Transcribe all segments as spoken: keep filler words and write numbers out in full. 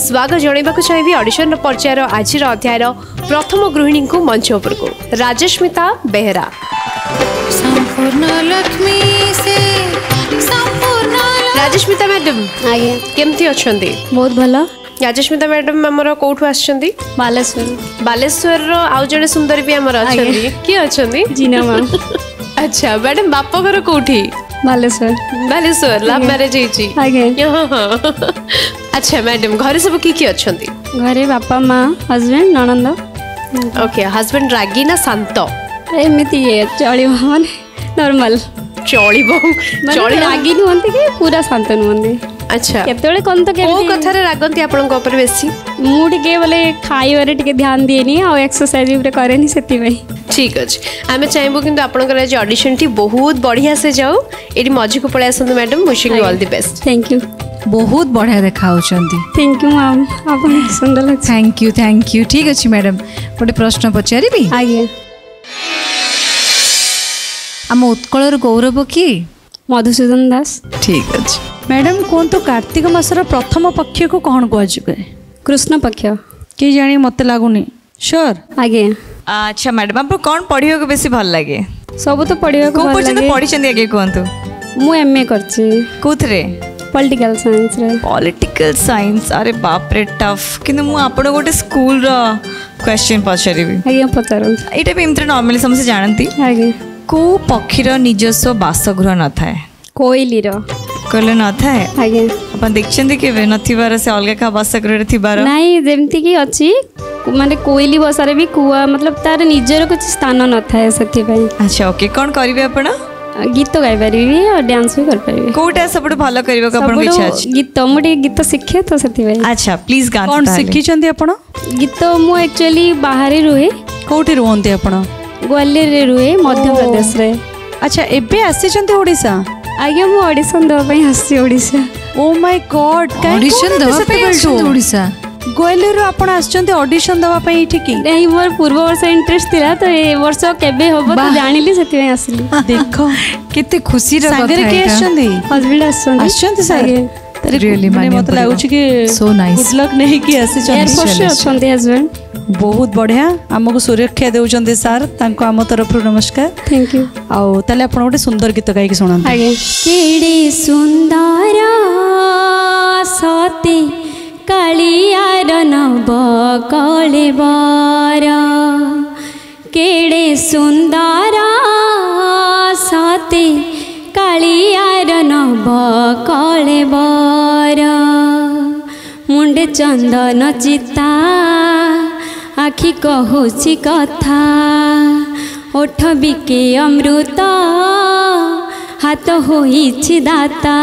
स्वागत जनवाक चाहिए ऑडिशन पर्यायर आज अध्यायर प्रथम गृहिणी को मंच उपरको राजस्मिता बेहरा संपूर्ण लक्ष्मी से संपूर्ण राजस्मिता मैडम आगे केमती अच्छा बहुत भला राजस्मिता मैडम आमर कोठू आछंती बालेश्वर बालेश्वर रो आउ जने सुंदर भी आमर आछंती की आछंती जीना मैम अच्छा मैडम बाप घर कोठी बालेश्वर बालेश्वर लव मैरिज होइची आगे हां हां अच्छा मैडम घर सब की की अच्छा घरे बापा माँ हजबैंड ननंद ओके हजबैंड रागी ना शांत एमती चल नॉर्मल चलो चल रागी नुहत कि पूरा शांत नुहत अच्छा केतले कोन तो के ओ कथा रे रागंती आपन को ऊपर बेसी मुडी के बोले खाई वाले टिके ध्यान देनी आ एक्सरसाइज ऊपर करेनी सेति भाई ठीक अछि आमे चाहबो किंतु आपन कर आज ऑडिशन टी बहुत बढ़िया से जाऊ एडी मजी को पळे आसंत madam wishing you all the best thank you बहुत बढ़िया देखाउ चंती थैंक यू मैम आपन सुंदर लग थैंक यू थैंक यू ठीक अछि मैडम गोटे प्रश्न पचारीबी आगे हम उत्कलर गौरव की मधुसूदन दास ठीक अछि मैडम कौन तो कार्तिक मासर प्रथम पक्ष को कौन कहुए कृष्ण पक्ष के जानी मत लगुनि श्योर आगे अच्छा मैडम आप कौन पढ़ियो को बेसी भल लगे सब तो पढ़ियो को भल लगे पढ़ी चंदी आगे कोन तो मु एमए करछि कोथरे पॉलिटिकल साइंस रे पॉलिटिकल साइंस अरे बाप रे टफ किनु मु आपन गोटे स्कूल रो क्वेश्चन पछरीबी आगे पछरो एटा भी इमत्र नॉर्मली समसे जानंती आगे को पक्षीर निजस्व वासगृह न थाए कोइली रो कले न थाए आगे अपन देखछन के वे नथिबार से अलग का वासगृह थिबार नाही जेमती की अछि माने कोइली बसारे भी कुआ मतलब तार निजर कुछ स्थान न थाए सेति भाई अच्छा ओके कोन करबे अपन गीत गाय परबे और डांस भी कर परबे कोटा सबड भलो करबे अपन के इच्छा अछि गीत मोटे गीत सिखे तो सेति भाई अच्छा प्लीज गान कोन सिखि छथि अपन गीत मो एक्चुअली बाहर रोहे कोठे रोहनते अपन ग्वालियर रे रोहे मध्य प्रदेश रे अच्छा एबे आसी छथि ओडिसा आगे मु ऑडिशन दबाई हसी Odisha oh my god audition दबाई ओडिसा गोयलर आपण आछंते ऑडिशन दबाई ठिकी नाही मोर पूर्व वर्ष इंटरेस्ट थिला तो ए वर्ष केबे होबो तो जानिली सेति में आसली देखो केते खुशी रो बात है सागर के आछंते हस्बैंड आछंते आछंते सागे रियली माने मत लागुछ कि सो नाइस गुड लक नहीं कि आसी चले एयर फोर्स आछंते हस्बैंड बहुत बढ़िया हमको सुरक्षा देउछंते सर तांको आम तरफ नमस्कार थैंक यू आउ तले आपण ओटे सुंदर गीत गाई के सुनान आगे केडे सुंदरा सते कालिया रनब कलेवर केडे सुंदरा सते कालिया रनब कलेवर मुंडे चंदन चिता आखि कहूची कथा ओठ बिके अमृत हाथ होईछि दाता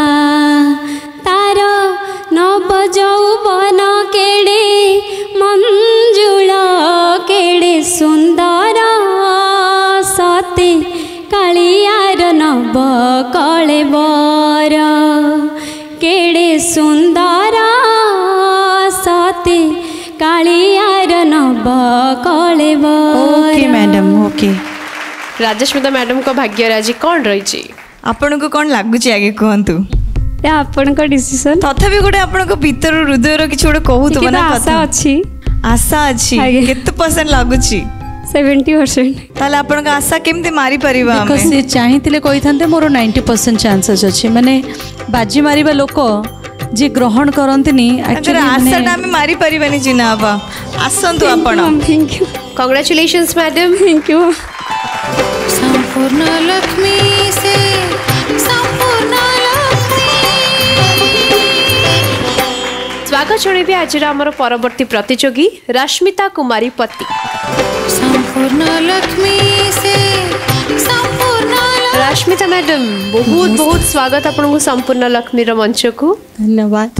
तार नव जौवन केडे मंजुळ केडे सुंदर सते कालियार नव कलेवर केडे सुंदर सते कालियार Nabakalebara okay madam okay Rajasmita madam को भाग्य राजी कौन रही ची? आपन को कौन लागू ची आगे कौन तू? या आपन को डिसीजन? तथा भी गुड़े आपन को भीतर रुद्ध रो किसी उड़े कहूँ तो बना कथा अच्छी आशा अच्छी कितना परसेंट लागू ची? सेवेंटी परसेंट ताले आपन का आशा किम ते मारी परिवार में कुछ चाहिए तेरे कोई थंते मोरो नाइंटी परसेंट चांसेस अच्छी मैंने बाजी मारी बा लोको जे ग्रहण करंतनी एक्चुअली आशा नाम मारी परिवानी जीना आबा आसन तो आपना thank you congratulations madam thank you संपूर्ण लक्ष्मी से संपूर्ण लक्ष्मी स्वागत जणेबी आज आमर परवर्ती प्रतियोगी रश्मिता कुमारी पति संपूर्ण लक्ष्मी से संपूर्ण रश्मिता मैडम बहुत बहुत स्वागत आपन को संपूर्ण लक्ष्मी रो मंच को धन्यवाद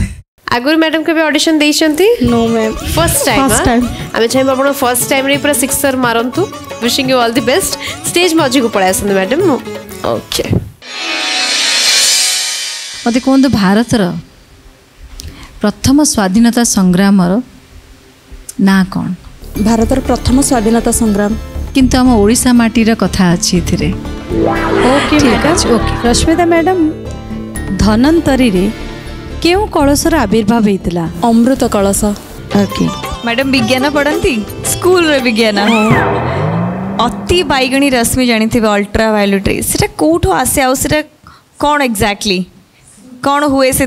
आगुर मैडम के ऑडिशन देइछंती no ma'am first time first time आमे चाहे आपन फर्स्ट टाइम रे पूरा सिक्सर मारंतु wishing you all the best stage मजी को पळाय आसंत मैडम ओके मते कोन तो भारत रो प्रथम स्वाधीनता संग्राम रो ना कोन भारत रो प्रथम स्वाधीनता संग्राम किंतु हम ओडिसा माटी रो कथा अछि थिरे okay madam okay Rashmita madam धनंतरी रे क्यों कलशर आविर्भाव होता? अमृत कलश। ओके मैडम विज्ञान पढ़ती स्कूल रे विज्ञान अति बैगणी रश्मि जानी अल्ट्रा वायोलेट से कौटू आसे आटा कौन एक्जाक्टली कौन हुए से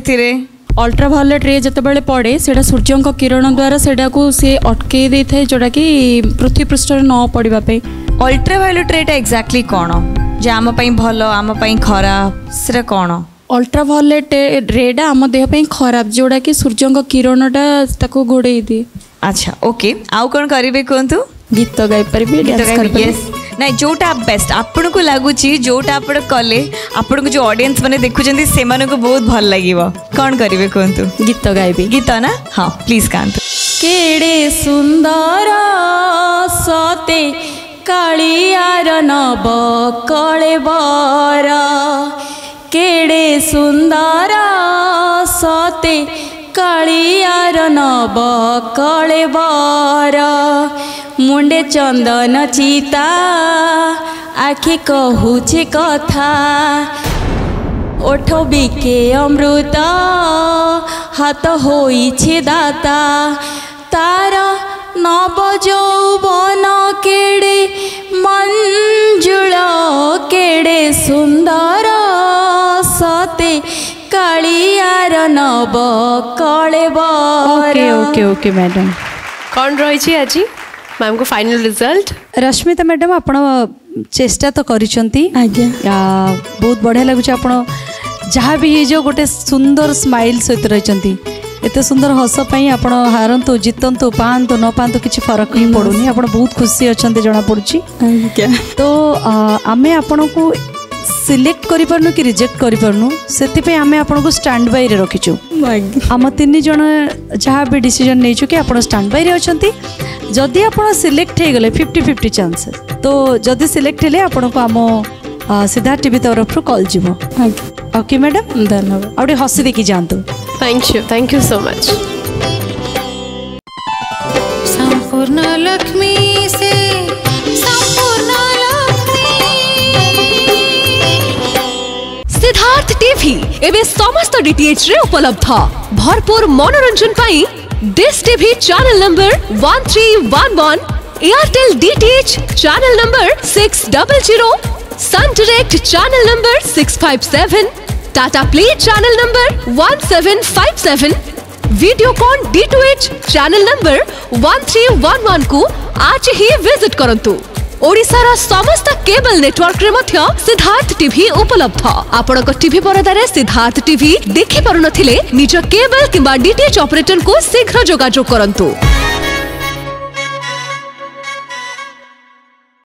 अल्ट्रा वायोलेट रे जिते पड़े से सूर्य किरण द्वारा से अटकई दे था जोटा कि पृथ्वी पृष्ठ न पड़ापी अल्ट्रा वायोलेट रे एक्जाक्टली कौन जे आम भल आम खराब से कौन अल्ट्रा वायोलेट रेडा आम देहपाई खराब जोड़ा कि सूर्य किरणटा ताको घोड़े दिए। अच्छा ओके आउ कौन करेंगे कहतु गीत गाई पारे ना जोटा बेस्ट आपण को लगुच जोटा आप कले आपण को जो ऑडियंस मैंने देखुं से बहुत भल लगे कौन करेंगे कहतु गीत गायबी गीत ना हाँ प्लीज कहतु केड़े सुंदर सते कालियार नव कलेवर केड़े सुंदर सते कालियार नव कलेवर मुंडे चंदन चिता आखि कहूचे कथा ओठ बिके अमृत हाथ होइछे दाता तार नव जौवन केड़े मंजुल केड़े सुंदर सते कालियार Nabakalebara. Okay okay okay madam कौन रही आज मैम को फाइनल रिजल्ट? रश्मिता मैडम आप चेष्टा तो कर बहुत बढ़िया लगुच आप जहाँ भी हो गोटे सुंदर स्माइल सहित रही एते सुंदर हसपाई आप हारतु जीतंतु पातु न पातु कि फरक ही पड़ूनी आप बहुत खुशी अच्छा जना पड़ी तो आम आपण को सिलेक्ट कर पारनु कि रिजेक्ट कर पारनु से आम आपन को स्टैंड बाय रे रखीचु आम तीन जन जहाँ भी डिसीजन नहींचु कि आप स्टैंड बाय रे अछंती जदि आप सिलेक्ट हो गले फिफ्टी फिफ्टी चांसेस तो जदि सिलेक्ट हेले आपन को आम सिद्धार्थ टीवी तरफ कॉल जीवो। ओके मैडम धन्यवाद आउटे हसी देखि जांतु। Thank you thank you so much. संपूर्ण लक्ष्मी से संपूर्ण लक्ष्मी सिद्धार्थ टीवी एबे समस्त डीटीएच रे उपलब्ध भरपूर मनोरंजन पाई dish TV channel number one three one one, Airtel DTH channel number six double zero, Sun Direct channel number six five seven, Tata Play channel number one seven five seven, Videocon D two H channel number one three one one को आज ही visit करंतु। ओडिशा रा समस्त cable network रे मध्य Siddharth TV उपलब्ध आपण को TV परदा रे सिद्धार्थ टीवी देखि परनथिले निज केबल किबा डीटीएच ऑपरेटर को शीघ्र जोगाजोग करंतु।